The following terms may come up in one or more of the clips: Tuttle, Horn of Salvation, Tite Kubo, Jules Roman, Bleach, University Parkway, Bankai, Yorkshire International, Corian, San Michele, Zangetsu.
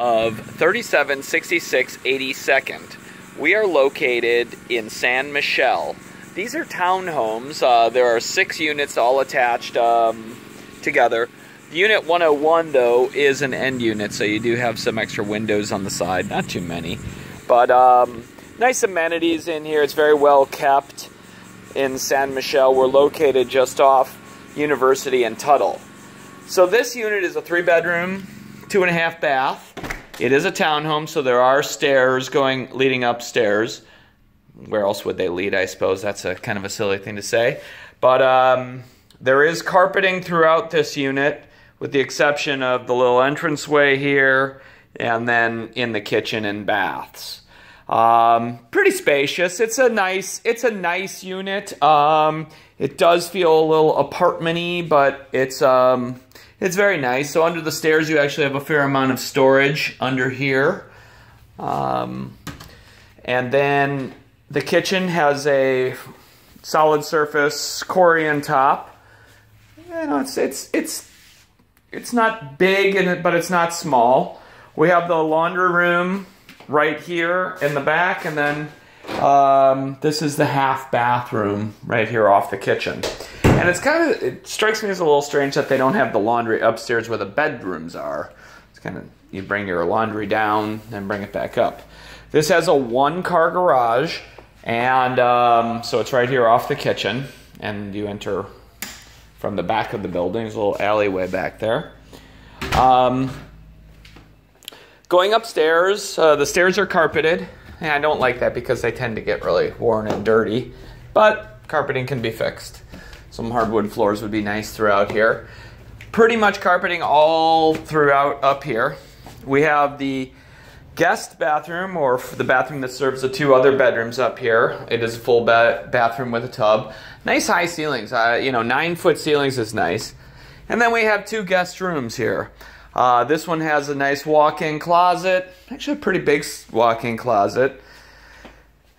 of 3766 82nd. We are located in San Michele. These are townhomes. There are 6 units all attached together. Unit 101, though, is an end unit, so you do have some extra windows on the side. Not too many, but nice amenities in here. It's very well kept in San Michele. We're located just off University and Tuttle. So this unit is a 3-bedroom, 2.5 bath. It is a townhome, so there are stairs leading upstairs. Where else would they lead, I suppose? That's a kind of a silly thing to say. But there is carpeting throughout this unit, with the exception of the little entranceway here, and then in the kitchen and baths. Pretty spacious. It's a nice unit. It does feel a little apartment-y, but it's very nice. So under the stairs, you actually have a fair amount of storage under here. And then the kitchen has a solid surface Corian top. You know, it's not big, but it's not small. We have the laundry room right here in the back, and then this is the half bathroom right here off the kitchen. And it strikes me as a little strange that they don't have the laundry upstairs where the bedrooms are. It's kind of, you bring your laundry down and bring it back up. This has a 1-car garage, and so it's right here off the kitchen, and you enter from the back of the building. There's a little alleyway back there. Going upstairs, the stairs are carpeted. And I don't like that because they tend to get really worn and dirty, but carpeting can be fixed. Some hardwood floors would be nice throughout here. Pretty much carpeting all throughout up here. We have the guest bathroom, or the bathroom that serves the 2 other bedrooms up here. It is a full bathroom with a tub. Nice high ceilings. You know, 9-foot ceilings is nice. And then we have 2 guest rooms here. This one has a nice walk-in closet, actually a pretty big walk-in closet.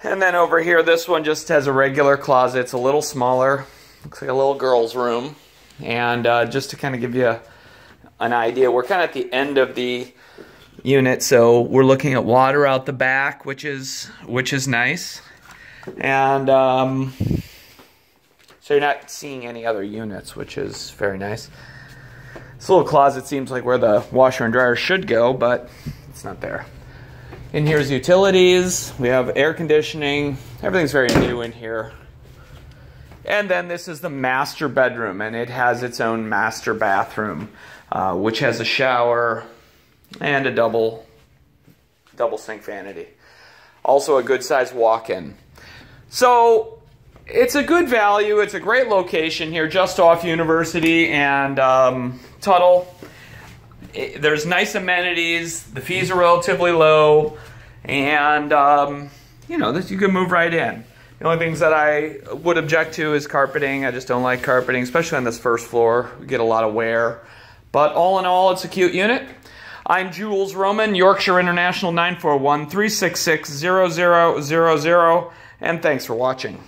And then over here, this one just has a regular closet. It's a little smaller. Looks like a little girl's room. And just to kind of give you an idea, we're kind of at the end of the unit, so we're looking at water out the back, which is nice. And so you're not seeing any other units, which is very nice. This little closet seems like where the washer and dryer should go, but it's not there. In here's utilities. We have air conditioning. Everything's very new in here. And then this is the master bedroom, and it has its own master bathroom, which has a shower and a double sink vanity. Also a good size walk-in. So it's a good value. It's a great location here, just off University and Tuttle. There's nice amenities. The fees are relatively low, and you know, you can move right in. The only things that I would object to is carpeting. I just don't like carpeting, especially on this first floor. We get a lot of wear. But all in all, it's a cute unit. I'm Jules Roman, Yorkshire International, 941-366-0000, and thanks for watching.